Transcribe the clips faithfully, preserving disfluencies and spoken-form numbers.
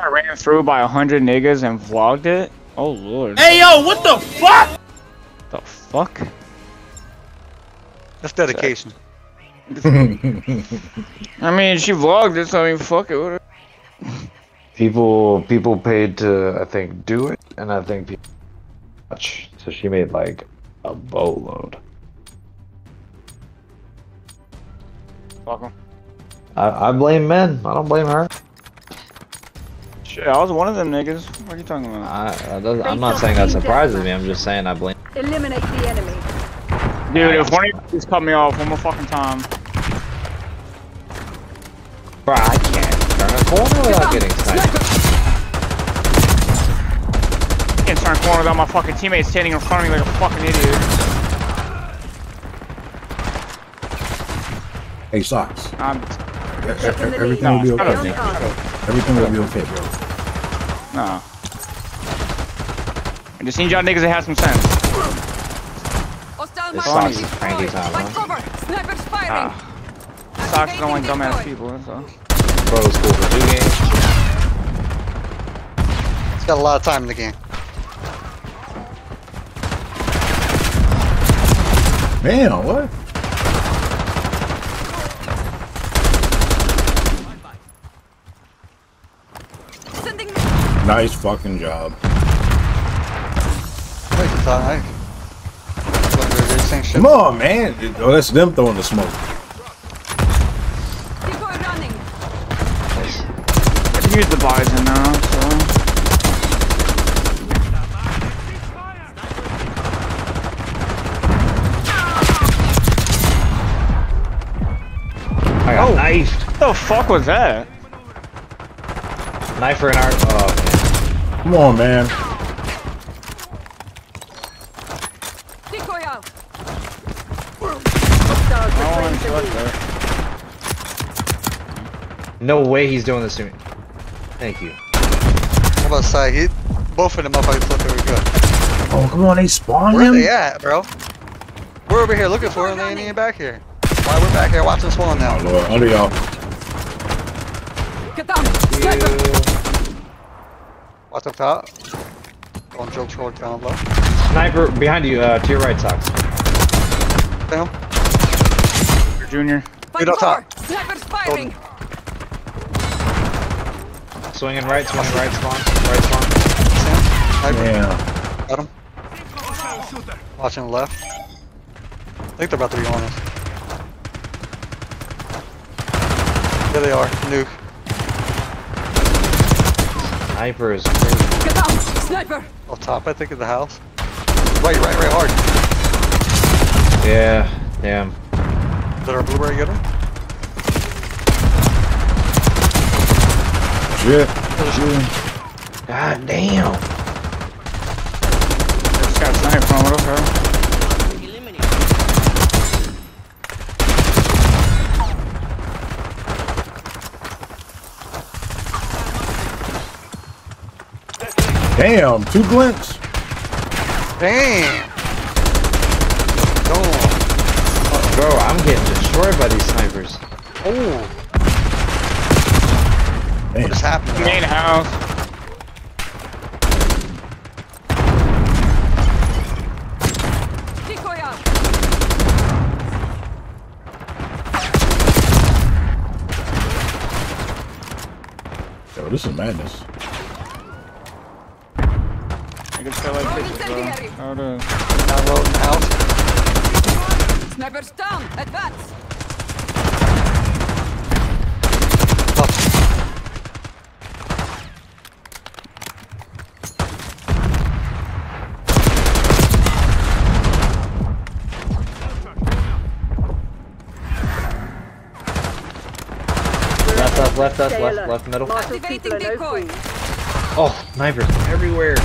I ran through by a hundred niggas and vlogged it? Oh lord. Hey yo, what the fuck? The fuck? That's dedication. I mean, she vlogged it, so I mean, fuck it. People, people paid to, I think, do it, and I think people watch. So she made like a boatload. Welcome. I, I blame men. I don't blame her. Shit, I was one of them niggas. What are you talking about? I, I I'm not saying that surprises me. I'm just saying I blame. Eliminate the enemy. Dude, if one of you just cut me off one more fucking time. Bro, I can't turn a corner without getting sniped. I can't turn a corner without my fucking teammate standing in front of me like a fucking idiot. Hey, Socks. I'm... Everything will be okay. Everything will be okay, bro. No. I just need y'all niggas that have some sense. This Sox is cranky time, huh? Ah. Sox is only dumbass people, that's all. Bro's cool for two games. It's got a lot of time in the game. Man, what? Nice fucking job. Wait, it's all right. Come on, man! Oh, that's them throwing the smoke. People are running. I can use the bison now, so... I got oh, nice! What the fuck was that? Knife for an arm. Oh, man. Come on, man. No way he's doing this to me. Thank you. How about side hit? Both of them up, I flip every gun. Oh, come on, they spawned him? Where they at, bro? We're over here looking for him, they ain't even back here. Why we're back here, watch this one now. Oh, Lord, under y'all. Get down! Sniper! Watch up top. Don't drill troll down low. Sniper, behind you, uh, to your right, Sox. Damn. You're junior. Get up top. Sniper's firing! Golden. Swinging right, swinging right, spawn, right spawn. Yeah. Got him. Watching left. I think they're about to be on us. There they are, nuke. Sniper is crazy. Get down, sniper! Up top, I think, of the house. Right, right, right, hard. Yeah, damn. Did our blueberry get him? Yeah. God damn. Just got sniped from it, okay. Damn, two glints. Damn. Go on. Oh, bro, I'm getting destroyed by these snipers. Oh. What just happened? Main house. Decoy out. Yo, this is madness. I can still like pictures, bro. How to download the house. Sniper's down. Advance. Left us, left, left, middle. Activating decoy. Oh, snipers everywhere.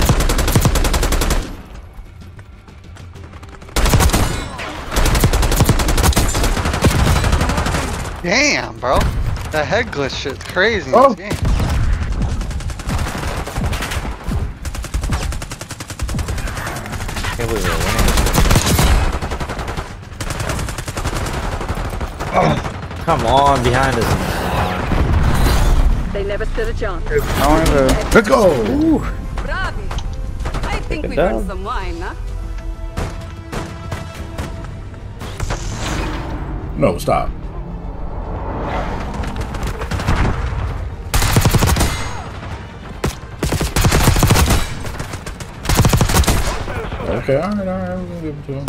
Damn, bro. That head glitch shit's crazy. Oh. In this game. I can't believe we're winning. Oh, come on, behind us. They never stood a chance. Let's, Let's go! Ooh. Bravi! I think we got some wine, huh? No, stop. Okay, alright, alright, we're gonna give it to him.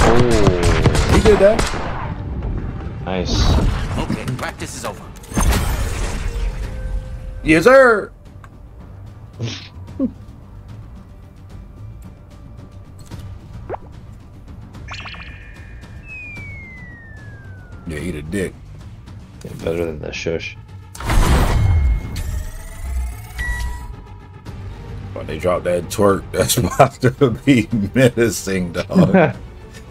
Oh, he did that. Nice. Okay, practice is over. Yes, sir. Yeah, eat a dick. Yeah, better than the shush. When they drop that twerk, that's about to be menacing, dog.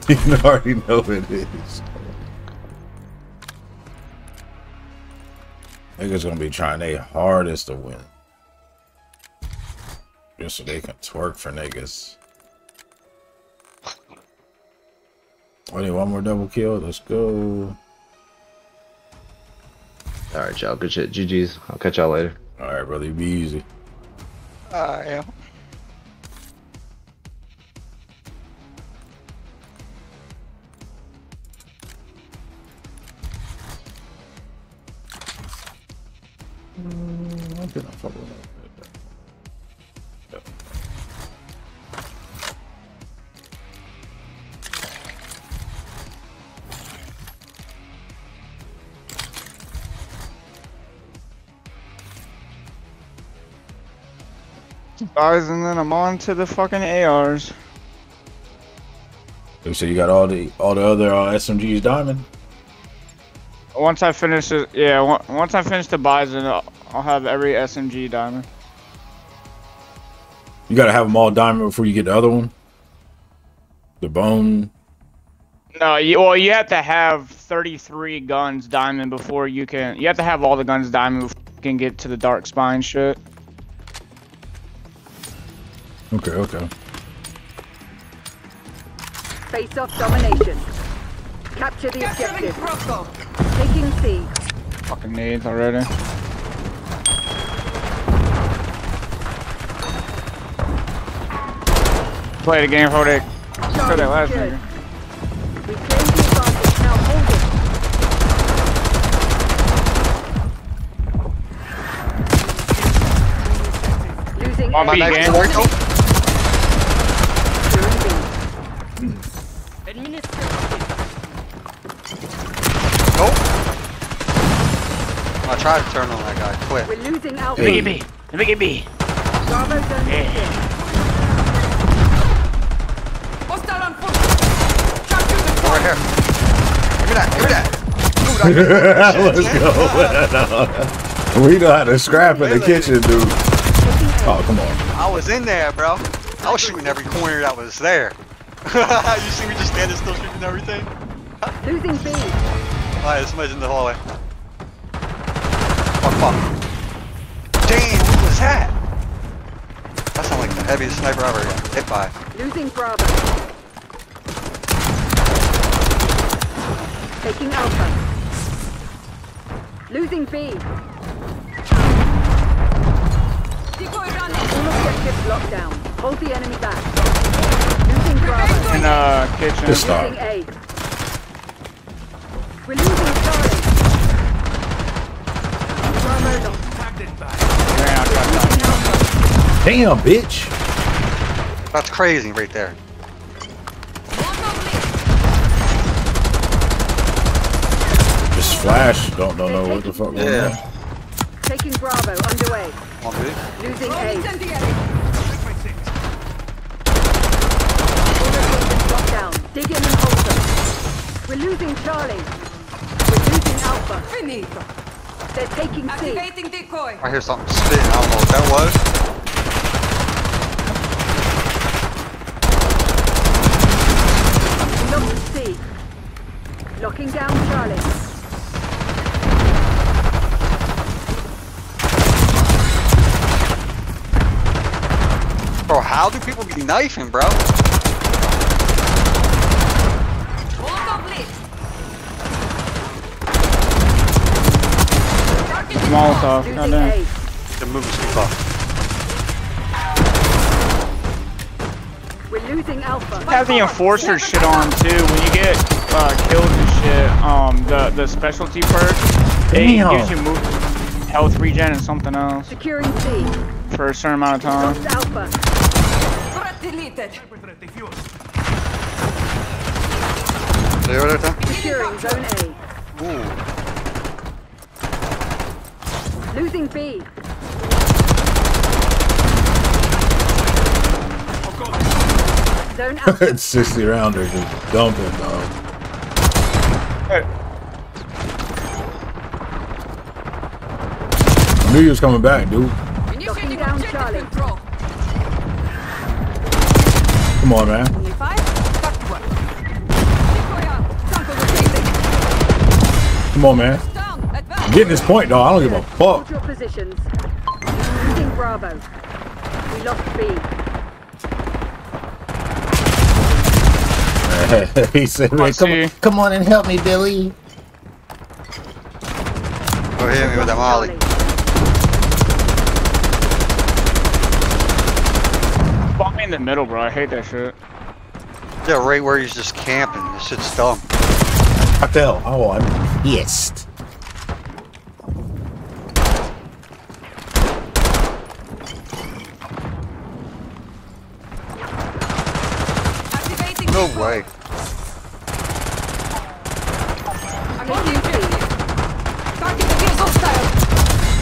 You already know it is. Niggas gonna be trying their hardest to win. Just so they can twerk for niggas. I need one more double kill. Let's go. Alright, y'all. Good shit. G G's. I'll catch y'all later. Alright, brother. You be easy. Uh, yeah. Mm, I think I'm fucking with that. Yeah. Guys, and then I'm on to the fucking A Rs. So you got all the all the other uh, S M Gs diamond. Once I finish it, yeah. Once I finish the Bison, I'll have every S M G diamond. You gotta have them all diamond before you get the other one. The bone. No, you, well, you have to have thirty-three guns diamond before you can. You have to have all the guns diamond before you can get to the dark spine shit. Okay, okay. Face off domination. Capture the objective. Taking C. Fucking nades already. Play the game for it. Show that last nigga. We claim the advantage, now hold it. Losing on my next game. I tried to turn on that guy. Quit. We're losing out. Let me get B. Let me get B. Right here. Give me that. Give me that. Dude, that Let's go. We know how to scrap in the kitchen, dude. Oh, come on. I was in there, bro. I was shooting every corner that was there. You see me just standing still shooting everything? Losing B. Alright, somebody's in the hallway. Oh, fuck. Damn, what was that? That sounded like the heaviest sniper I ever got hit by. Losing Bravo. Taking Alpha. Losing B. Decoy running. All objectives locked down. Hold the enemy back. Losing Bravo. In the uh, kitchen. Just stop. Losing A. We're losing Charlie. Damn, bitch! That's crazy right there. Just flash. Don't, don't know what the fuck. Yeah. Taking Bravo underway. Okay. Losing A. Dig in and hold them. We're losing Charlie. We're losing Alpha. Finito. They're taking C. Activating decoy. I hear something spitting. I don't know what that was. Lock C. Locking down Charlie. Bro, how do people be knifing, bro? Molotov, goddamn. They're moving too far. We're losing Alpha. Have the Enforcer shit on too. When you get uh, killed and shit, um, the the specialty perk, it gives you move health regen and something else. Securing C. For a certain amount of time. Alpha. Threat deleted. Securing zone A. Ooh. Losing B. Oh, zone out. It's sixty rounder just dumping, dog. Hey. I knew you was coming back, dude. Locking down Charlie. Come on, man. Come on, man. I'm getting this point, dog. I don't give a fuck. Your positions. Losing Bravo. We lost B. He said, "Wait, come on, come on and help me, Billy." Go hit me with a molly. Fuck me in the middle, bro. I hate that shit. Yeah, right where he's just camping. This shit's dumb. What the hell? Oh, I'm pissed. No way.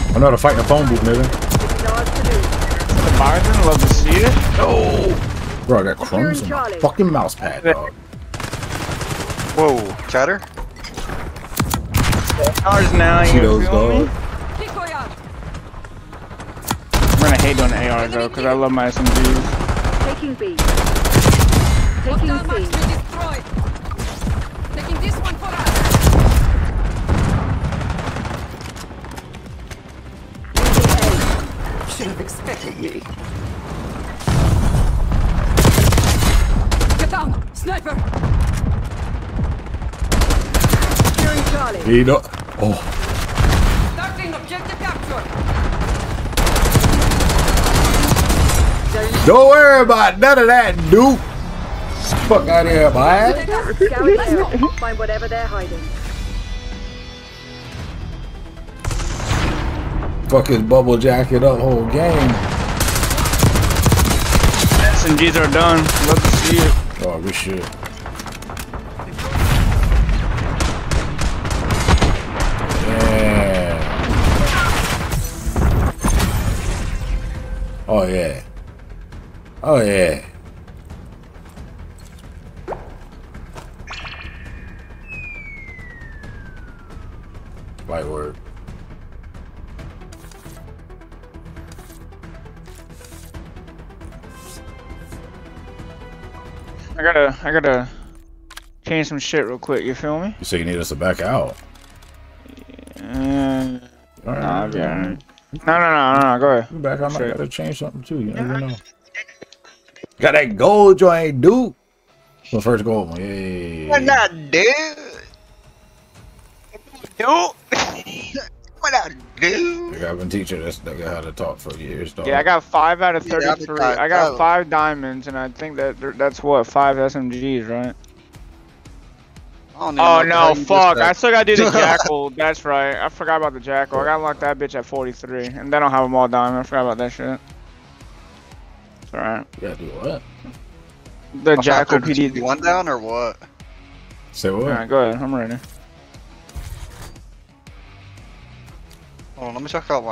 I know how to fight in a phone booth, nigga. The Martin, love to see it. Oh! Bro, I got crumbs on my fucking mouse pad, dog. Whoa, chatter? Ours now, you know. I'm gonna hate on the A R, though, because I love my S M Gs. Taking B. Taking C. Taking this one for us. Should have expected me. Get down, sniper. Securing Charlie. He not. Oh. Starting objective capture. Don't worry about none of that, dude. Fuck out of here, boy. Find whatever they're hiding. Fuck his bubble jacket up whole game. S M Gs are done. Love to see it. Oh, we should. Yeah. Oh yeah. Oh yeah. My word. I gotta, I gotta change some shit real quick. You feel me? You say you need us to back out? Yeah. All right, nah, yeah. No, no, no, no, no. Go ahead. You back out? I gotta change something too. You never know. Got that gold joint, dude. The first gold one. Yeah. What not, dude? Dude. What I do? Like I've been teaching this nigga how to talk for years, dog. Yeah, I got five out of thirty-three. Yeah, I got five diamonds, and I think that that's what five S M Gs, right? Oh no, fuck! I still gotta do the jackal. That's right. I forgot about the jackal. I gotta lock that bitch at forty-three, and they don't have them all diamond. I forgot about that shit. It's alright. You gotta do what? The I'm jackal P D. One down or what? Say what? Alright, go ahead. I'm ready. Hold on, let me check out my